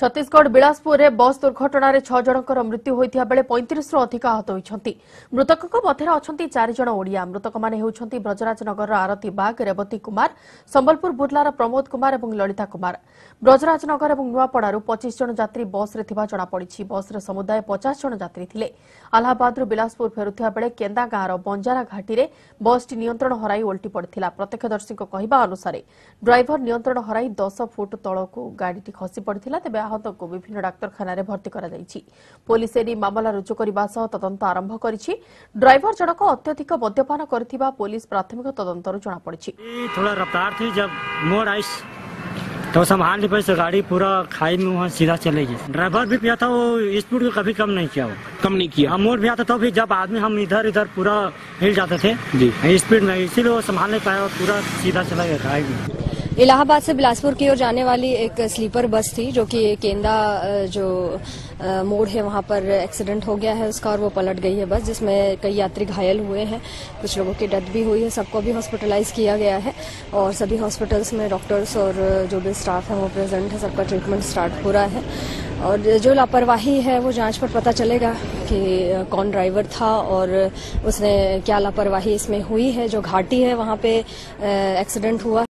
छत्तीसगढ़ बिलासपुर रे बस दुर्घटना रे 6 जनकर मृत्यु होइथिया बेले 35 रो अधिक आहत होइछंती। मृतकक मध्यरे अछंती 4 जण ओडिया। मृतक माने हेउछंती ब्रजराजनगर रा आरती बाग, रेवती कुमार, संबलपुर बुर्लार प्रमोद कुमार एवं ललिता कुमार। ब्रजराजनगर एवं नुवापड़ारु 25 जण यात्री बस रे थिबा जणा पड़िछि। बस रे समुदाय 50 जण यात्री थिले। अलाहाबाद रो बिलासपुर फेरुथिया बेले केंदा गां रो बंजारा घाटी रे बस टी नियंत्रण हराई उल्टी पड़थिला। प्रत्यक्षदर्शीको कहिबा अनुसार ड्राइवर नियंत्रण हराई 10 फुट तळकु गाडीटी खसी पड़थिला। तेबे आहत को विभिन्न डाक्तखाना भर्ती करा जायछि। पुलिस एरी मामला रुजु करबा सह तदंत आरंभ करिछि। ड्राइवर जनक अत्यधिक मद्यपान करथिबा पुलिस प्राथमिक तदंतरु जणा पड़िछि। थोड़ा रफ्तार थी, जब मोड़ आइस तो संभाल नहीं पाई, तो गाड़ी पूरा खाई में वहां सीधा चले गई। ड्राइवर भी पिया था, वो स्पीड को कभी कम नहीं किया। मोड़ भी आता तो भी जब आदमी हम इधर इधर पूरा हिल जाते थे स्पीड में, इसीलिए वो संभाल नहीं पाया, पूरा सीधा चला गया खाई में। इलाहाबाद से बिलासपुर की ओर जाने वाली एक स्लीपर बस थी, जो कि केंदा जो मोड़ है वहां पर एक्सीडेंट हो गया है उसका, और वो पलट गई है बस, जिसमें कई यात्री घायल हुए हैं, कुछ लोगों की डेथ भी हुई है। सबको भी हॉस्पिटलाइज किया गया है और सभी हॉस्पिटल्स में डॉक्टर्स और जो भी स्टाफ है वो प्रेजेंट है। सबका ट्रीटमेंट स्टार्ट हो रहा है और जो लापरवाही है वो जांच पर पता चलेगा कि कौन ड्राइवर था और उसने क्या लापरवाही इसमें हुई है। जो घाटी है वहां पे एक्सीडेंट हुआ।